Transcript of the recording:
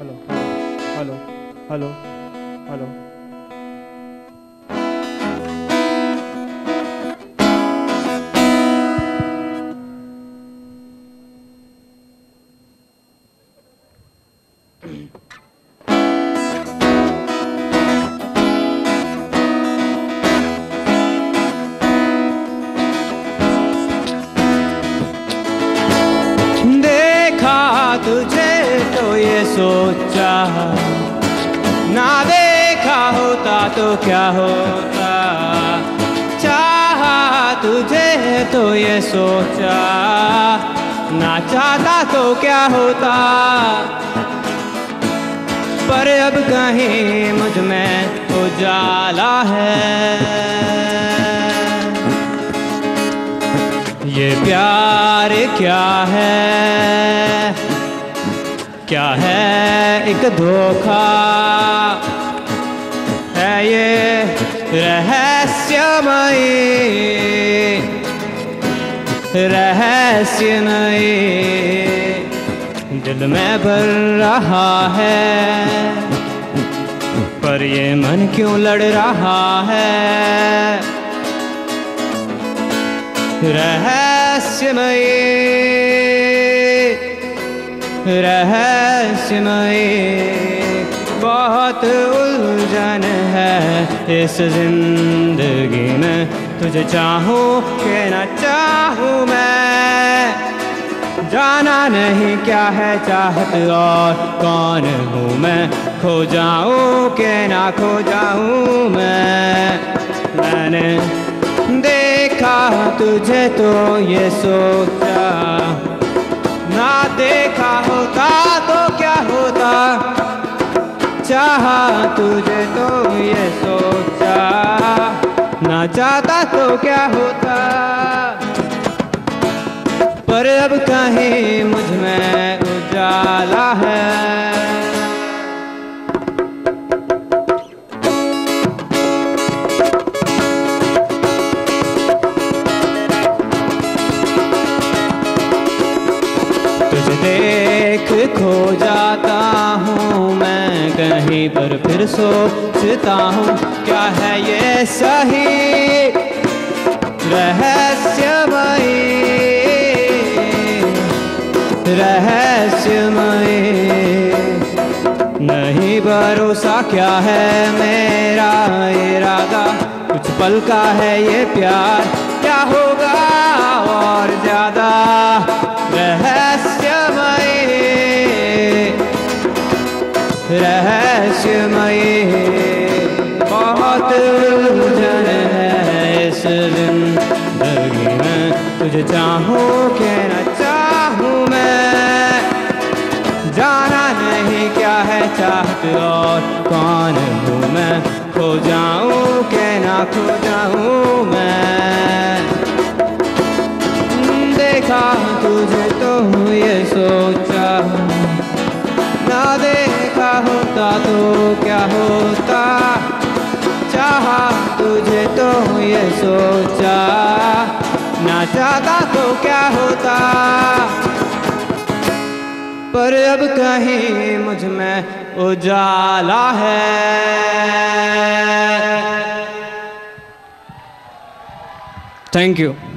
Hello hello hello hello सोचा ना देखा होता तो क्या होता, चाहा तुझे तो ये सोचा ना चाहता तो क्या होता। पर अब कहीं मुझ में उजाला है, ये प्यार क्या है, क्या है एक धोखा है ये रहस्यमयी रहस्य नहीं दिल में भर रहा है, पर ये मन क्यों लड़ रहा है रहस्यमयी रहस्यमय। बहुत उलझन है इस जिंदगी में, तुझे चाहूँ के न चाहूँ मैं, जाना नहीं क्या है चाहत और कौन हूँ मैं, खो जाऊँ के ना खो जाऊँ मैं। मैंने देखा तुझे तो ये सोचा ना देखा होता तो क्या होता, चाहा तुझे तो ये सोचा ना चाहता तो क्या होता। पर अब कहीं मुझ में उजाला है। देख खो जाता हूँ मैं कहीं पर, फिर सोचता हूँ क्या है ये सही रहस्यमयी रहस्यमयी। नहीं भरोसा क्या है मेरा इरादा, कुछ पल का है ये प्यार, क्या होगा और ज्यादा रहस्यमयी। बहुत उलझन है इस जिंदगी में, तुझे चाहूँ के न चाहूँ मैं, जाना नहीं क्या है चाहत और कौन हूँ मैं, खो जाऊँ के ना खो जाऊँ मैं। देखा तुझे तो ये सोचा ना देखा होता तो क्या होता, चाहा तुझे तो ये सोचा ना चाहता तो क्या होता। पर अब कहीं मुझ में उजाला है। Thank you.